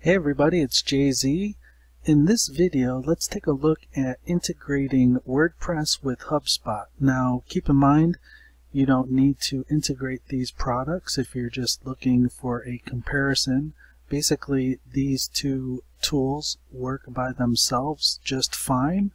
Hey everybody, it's JZ. In this video, let's take a look at integrating WordPress with HubSpot. Now, keep in mind, you don't need to integrate these products if you're just looking for a comparison. Basically, these two tools work by themselves just fine.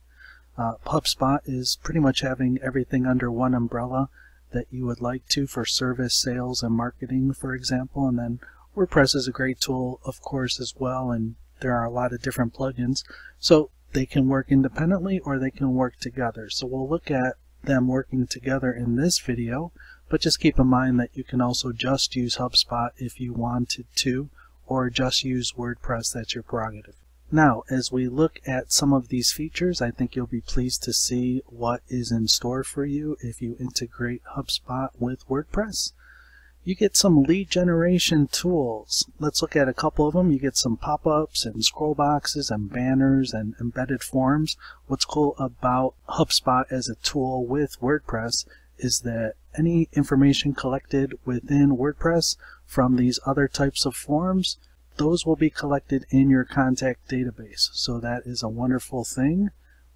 HubSpot is pretty much having everything under one umbrella that you would like to for service, sales, and marketing, for example, and then WordPress is a great tool, of course, as well, and there are a lot of different plugins, so they can work independently or they can work together. So we'll look at them working together in this video, but just keep in mind that you can also just use HubSpot if you wanted to, or just use WordPress. That's your prerogative. Now, as we look at some of these features, I think you'll be pleased to see what is in store for you if you integrate HubSpot with WordPress. You get some lead generation tools. Let's look at a couple of them. You get some pop-ups and scroll boxes and banners and embedded forms. What's cool about HubSpot as a tool with WordPress is that any information collected within WordPress from these other types of forms, those will be collected in your contact database. So that is a wonderful thing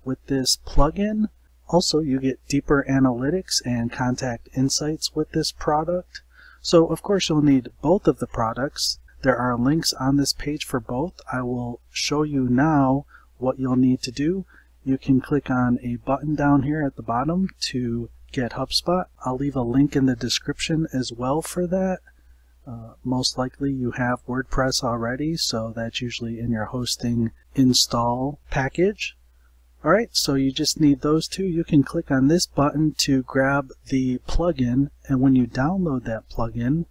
with this plugin. Also, you get deeper analytics and contact insights with this product. So, of course, you'll need both of the products. There are links on this page for both. I will show you now what you'll need to do. You can click on a button down here at the bottom to get HubSpot. I'll leave a link in the description as well for that. Most likely you have WordPress already, so that's usually in your hosting install package. Alright, so you just need those two. You can click on this button to grab the plugin, and when you download that plugin,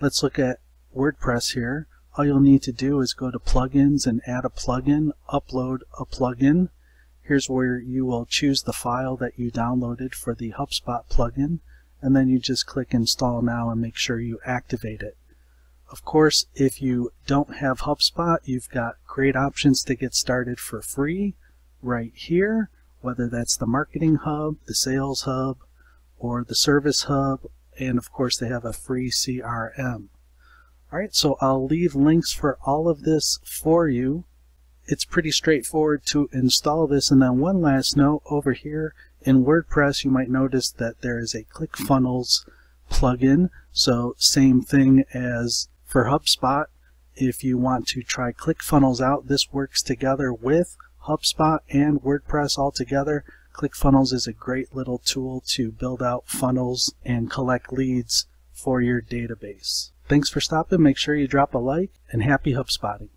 let's look at WordPress here. All you'll need to do is go to plugins and add a plugin, upload a plugin. Here's where you will choose the file that you downloaded for the HubSpot plugin, and then you just click install now and make sure you activate it. Of course, if you don't have HubSpot, you've got great options to get started for free right here, whether that's the Marketing Hub, the Sales Hub, or the Service Hub, and of course they have a free CRM. Alright, so I'll leave links for all of this for you. It's pretty straightforward to install this. And then one last note, over here in WordPress you might notice that there is a ClickFunnels plugin, so same thing as for HubSpot. If you want to try ClickFunnels out, this works together with HubSpot and WordPress all together. ClickFunnels is a great little tool to build out funnels and collect leads for your database. Thanks for stopping. Make sure you drop a like, and happy HubSpotting.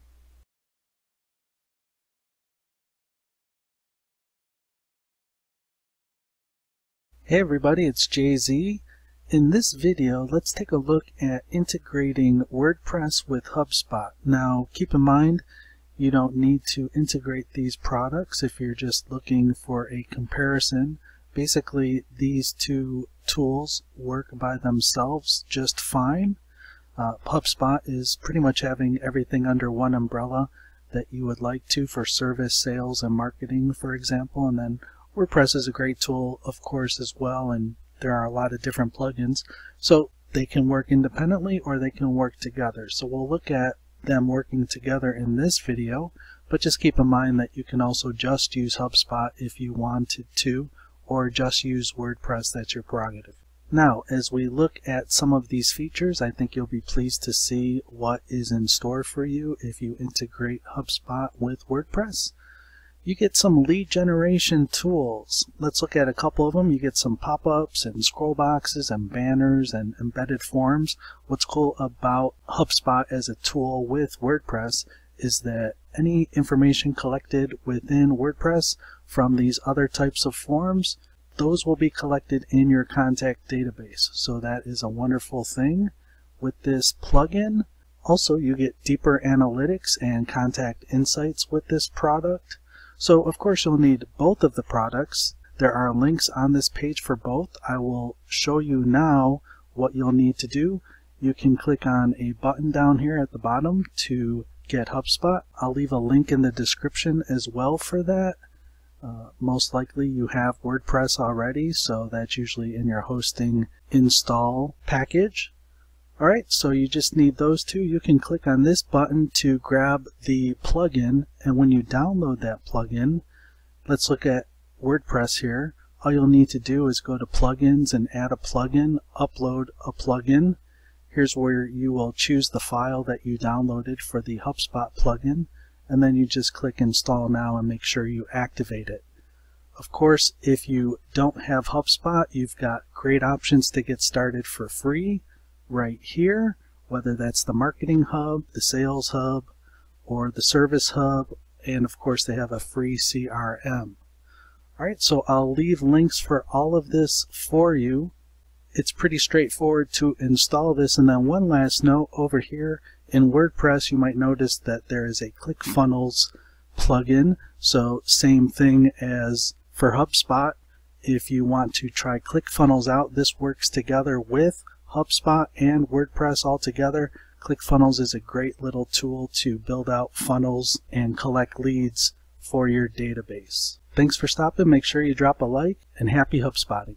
Hey everybody, it's JZ. In this video, let's take a look at integrating WordPress with HubSpot. Now, keep in mind, you don't need to integrate these products if you're just looking for a comparison. Basically, these two tools work by themselves just fine. HubSpot is pretty much having everything under one umbrella that you would like to for service, sales, and marketing, for example, and then WordPress is a great tool, of course, as well, and there are a lot of different plugins. So they can work independently or they can work together. So we'll look at them working together in this video, but just keep in mind that you can also just use HubSpot if you wanted to, or just use WordPress. That's your prerogative. Now, as we look at some of these features, I think you'll be pleased to see what is in store for you if you integrate HubSpot with WordPress. You get some lead generation tools. Let's look at a couple of them. You get some pop-ups and scroll boxes and banners and embedded forms. What's cool about HubSpot as a tool with WordPress is that any information collected within WordPress from these other types of forms, those will be collected in your contact database. So that is a wonderful thing with this plugin. Also, you get deeper analytics and contact insights with this product. So, of course, you'll need both of the products. There are links on this page for both. I will show you now what you'll need to do. You can click on a button down here at the bottom to get HubSpot. I'll leave a link in the description as well for that. Most likely you have WordPress already, so that's usually in your hosting install package. Alright, so you just need those two. You can click on this button to grab the plugin, and when you download that plugin, let's look at WordPress here. All you'll need to do is go to plugins and add a plugin, upload a plugin. Here's where you will choose the file that you downloaded for the HubSpot plugin, and then you just click install now and make sure you activate it. Of course, if you don't have HubSpot, you've got great options to get started for free right here, whether that's the Marketing Hub, the Sales Hub, or the Service Hub, and of course they have a free CRM. Alright, so I'll leave links for all of this for you. It's pretty straightforward to install this. And then one last note, over here in WordPress, you might notice that there is a ClickFunnels plugin. So same thing as for HubSpot. If you want to try ClickFunnels out, this works together with HubSpot and WordPress all together. ClickFunnels is a great little tool to build out funnels and collect leads for your database. Thanks for stopping. Make sure you drop a like, and happy HubSpotting.